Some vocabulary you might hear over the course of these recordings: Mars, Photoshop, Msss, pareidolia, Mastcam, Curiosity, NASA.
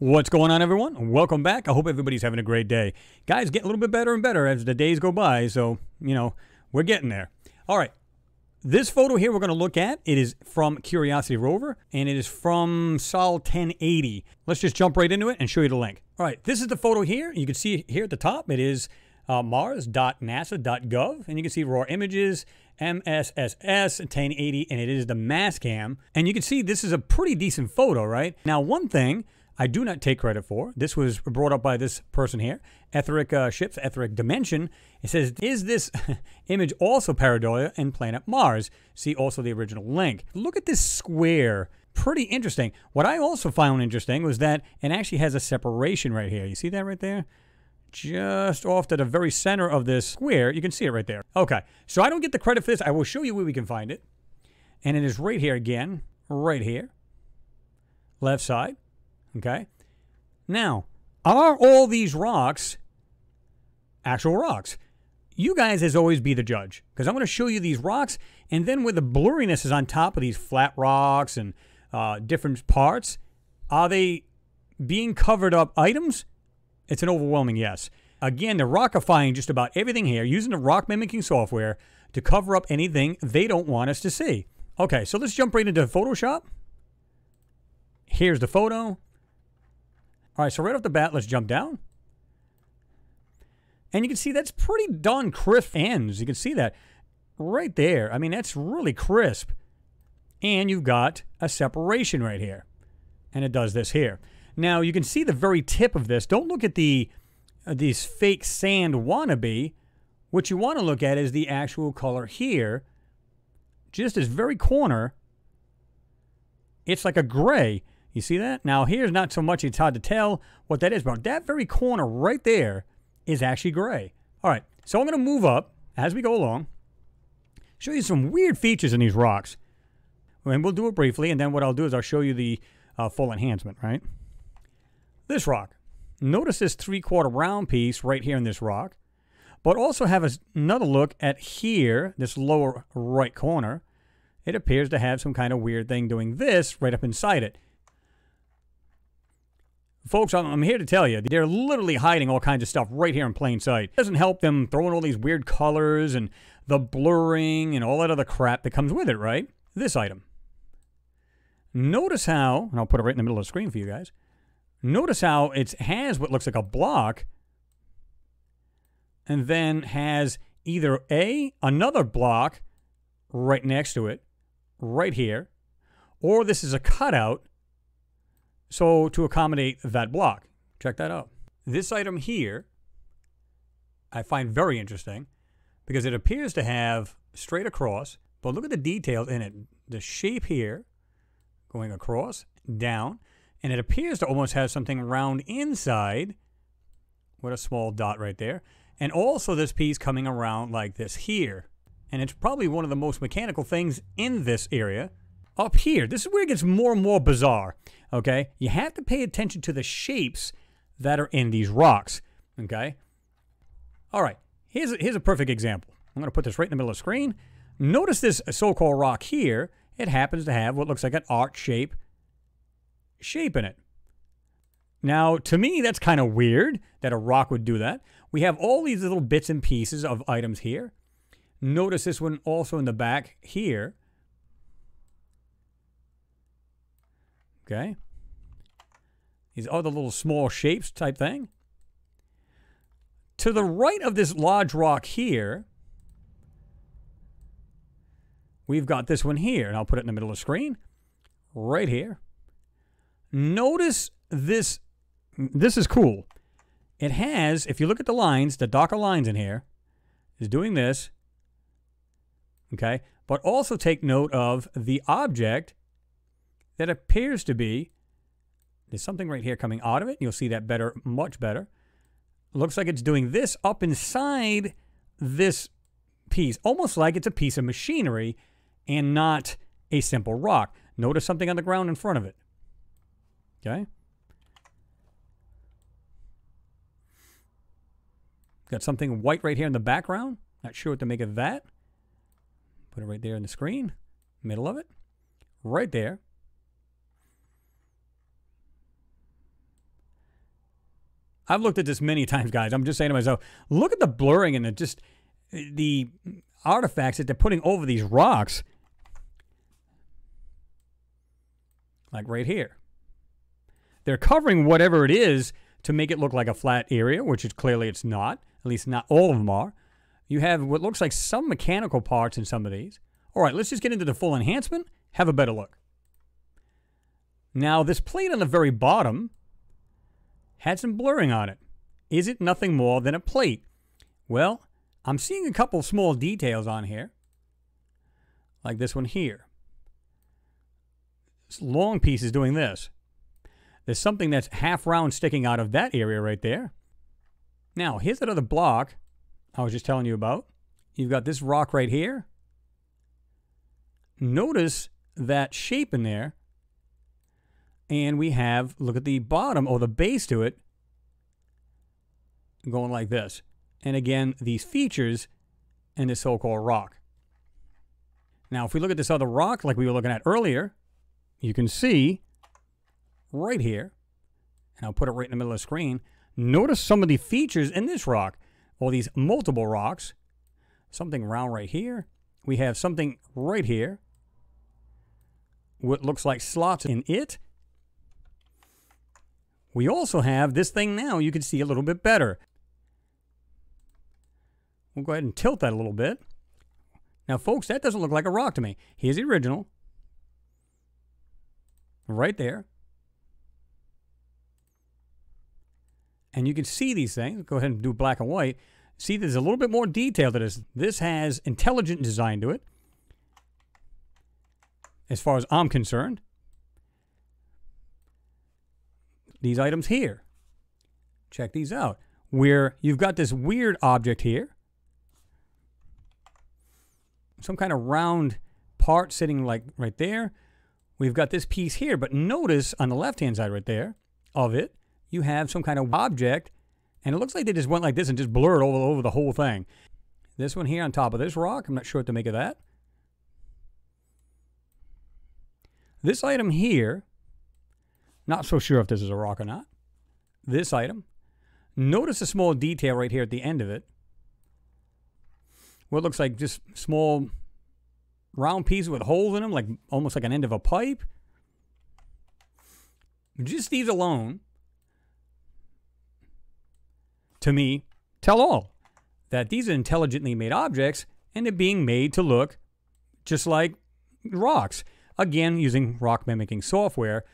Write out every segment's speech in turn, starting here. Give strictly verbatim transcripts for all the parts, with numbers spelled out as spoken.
What's going on, everyone? Welcome back. I hope everybody's having a great day. Guys, get a little bit better and better as the days go by, so, you know, we're getting there. All right, this photo here we're going to look at, it is from Curiosity rover, and it is from S O L ten eighty. Let's just jump right into it and show you the link. All right, this is the photo here. You can see here at the top, it is uh, mars dot nasa dot gov, and you can see raw images, M S S S ten eighty, and it is the Mastcam. And you can see this is a pretty decent photo, right? Now, one thing I do not take credit for. This was brought up by this person here, Etheric uh, Ships, Etheric Dimension. It says, is this image also pareidolia and planet Mars? See also the original link. Look at this square. Pretty interesting. What I also found interesting was that it actually has a separation right here. You see that right there? Just off to the very center of this square. You can see it right there. Okay, so I don't get the credit for this. I will show you where we can find it. And it is right here again, right here, left side. Okay, now, are all these rocks actual rocks? You guys, as always, be the judge, because I'm going to show you these rocks, and then where the blurriness is on top of these flat rocks and uh, different parts, are they being covered up items? It's an overwhelming yes. Again, they're rockifying just about everything here, using the rock mimicking software to cover up anything they don't want us to see. Okay, so let's jump right into Photoshop. Here's the photo. All right, so right off the bat, let's jump down. And you can see that's pretty darn crisp ends. You can see that right there. I mean, that's really crisp. And you've got a separation right here. And it does this here. Now, you can see the very tip of this. Don't look at the uh, these fake sand wannabe. What you want to look at is the actual color here. Just this very corner. It's like a gray. You see that? Now, here's not so much, it's hard to tell what that is, but that very corner right there is actually gray. All right, so I'm going to move up as we go along, show you some weird features in these rocks. And we'll do it briefly, and then what I'll do is I'll show you the uh, full enhancement, right? This rock. Notice this three-quarter round piece right here in this rock, but also have a, another look at here, this lower right corner. It appears to have some kind of weird thing doing this right up inside it. Folks, I'm here to tell you, they're literally hiding all kinds of stuff right here in plain sight. It doesn't help them throwing all these weird colors and the blurring and all that other crap that comes with it, right? This item. Notice how, and I'll put it right in the middle of the screen for you guys. Notice how it has what looks like a block and then has either A, another block right next to it, right here, or this is a cutout. So to accommodate that block, check that out. This item here, I find very interesting because it appears to have straight across, but look at the details in it. The shape here going across, down, and it appears to almost have something round inside with a small dot right there. And also this piece coming around like this here. And it's probably one of the most mechanical things in this area. Up here, this is where it gets more and more bizarre, okay? You have to pay attention to the shapes that are in these rocks, okay? All right, here's a, here's a perfect example. I'm going to put this right in the middle of the screen. Notice this so-called rock here. It happens to have what looks like an arch shape shape in it. Now, to me, that's kind of weird that a rock would do that. We have all these little bits and pieces of items here. Notice this one also in the back here. Okay, these other little small shapes type thing. To the right of this large rock here, we've got this one here, and I'll put it in the middle of the screen, right here. Notice this, this is cool. It has, if you look at the lines, the darker lines in here, is doing this, okay? But also take note of the object that appears to be, there's something right here coming out of it. You'll see that better, much better. Looks like it's doing this up inside this piece, almost like it's a piece of machinery and not a simple rock. Notice something on the ground in front of it. Okay. Got something white right here in the background. Not sure what to make of that. Put it right there in the screen, middle of it, right there. I've looked at this many times, guys. I'm just saying to myself, look at the blurring and the just the artifacts that they're putting over these rocks. Like right here. They're covering whatever it is to make it look like a flat area, which is clearly it's not. At least not all of them are. You have what looks like some mechanical parts in some of these. All right, let's just get into the full enhancement. Have a better look. Now, this plate on the very bottom had some blurring on it. Is it nothing more than a plate? Well, I'm seeing a couple small details on here. Like this one here. This long piece is doing this. There's something that's half round sticking out of that area right there. Now, here's that other block I was just telling you about. You've got this rock right here. Notice that shape in there. And we have, look at the bottom, or the base to it, going like this. And again, these features and this so-called rock. Now, if we look at this other rock like we were looking at earlier, you can see right here, and I'll put it right in the middle of the screen, notice some of the features in this rock, or these multiple rocks. Something round right here. We have something right here. What looks like slots in it. We also have this thing now you can see a little bit better. We'll go ahead and tilt that a little bit. Now, folks, that doesn't look like a rock to me. Here's the original. Right there. And you can see these things. Go ahead and do black and white. See, there's a little bit more detail to this. This has intelligent design to it, as far as I'm concerned. These items here. Check these out. Where you've got this weird object here. Some kind of round part sitting like right there. We've got this piece here, but notice on the left-hand side right there of it, you have some kind of object, and it looks like they just went like this and just blurred all over the whole thing. This one here on top of this rock, I'm not sure what to make of that. This item here, not so sure if this is a rock or not. This item. Notice a small detail right here at the end of it. What looks like just small round pieces with holes in them, like almost like an end of a pipe. Just these alone, to me, tell all that these are intelligently made objects, and they're being made to look just like rocks. Again, using rock mimicking software.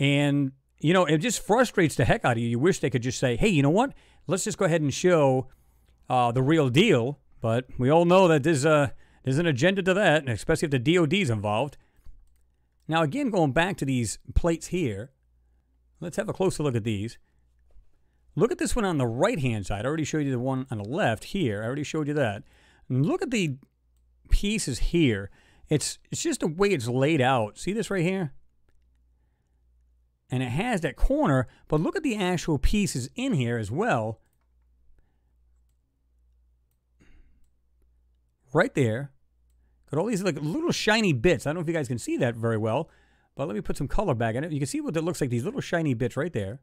And, you know, it just frustrates the heck out of you. You wish they could just say, hey, you know what? Let's just go ahead and show uh, the real deal. But we all know that there's, a, there's an agenda to that, and especially if the D O D's involved. Now, again, going back to these plates here, let's have a closer look at these. Look at this one on the right-hand side. I already showed you the one on the left here. I already showed you that. And look at the pieces here. It's, it's just the way it's laid out. See this right here? And it has that corner, but look at the actual pieces in here as well. Right there. Got all these like little shiny bits. I don't know if you guys can see that very well, but let me put some color back in it. You can see what it looks like, these little shiny bits right there.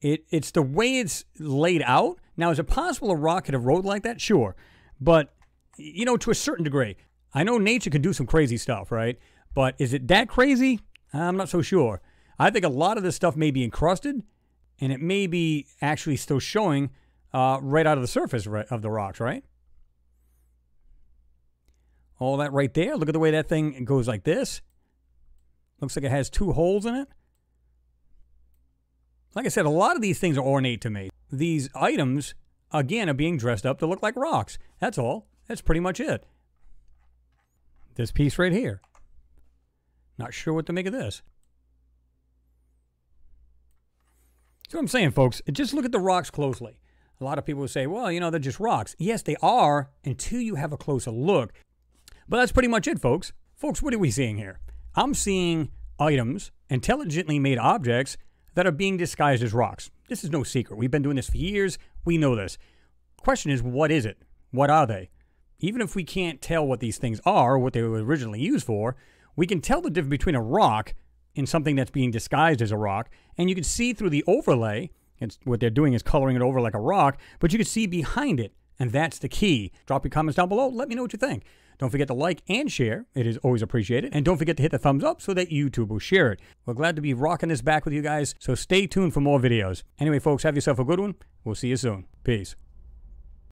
It, it's the way it's laid out. Now, is it possible a rock could have rolled like that? Sure. But, you know, to a certain degree. I know nature can do some crazy stuff, right? But is it that crazy? I'm not so sure. I think a lot of this stuff may be encrusted, and it may be actually still showing uh, right out of the surface of the rocks, right? All that right there. Look at the way that thing goes like this. Looks like it has two holes in it. Like I said, a lot of these things are ornate to me. These items, again, are being dressed up to look like rocks. That's all. That's pretty much it. This piece right here. Not sure what to make of this. So I'm saying, folks, just look at the rocks closely. A lot of people will say, well, you know, they're just rocks. Yes, they are, until you have a closer look. But that's pretty much it, folks. Folks, what are we seeing here? I'm seeing items, intelligently made objects, that are being disguised as rocks. This is no secret. We've been doing this for years. We know this. The question is, what is it? What are they? Even if we can't tell what these things are, what they were originally used for, we can tell the difference between a rock and something that's being disguised as a rock, and you can see through the overlay It's, what they're doing is coloring it over like a rock, but you can see behind it, and that's the key. Drop your comments down below. Let me know what you think. Don't forget to like and share. It is always appreciated. And don't forget to hit the thumbs up so that YouTube will share it. We're glad to be rocking this back with you guys, so stay tuned for more videos. Anyway, folks, have yourself a good one. We'll see you soon. Peace.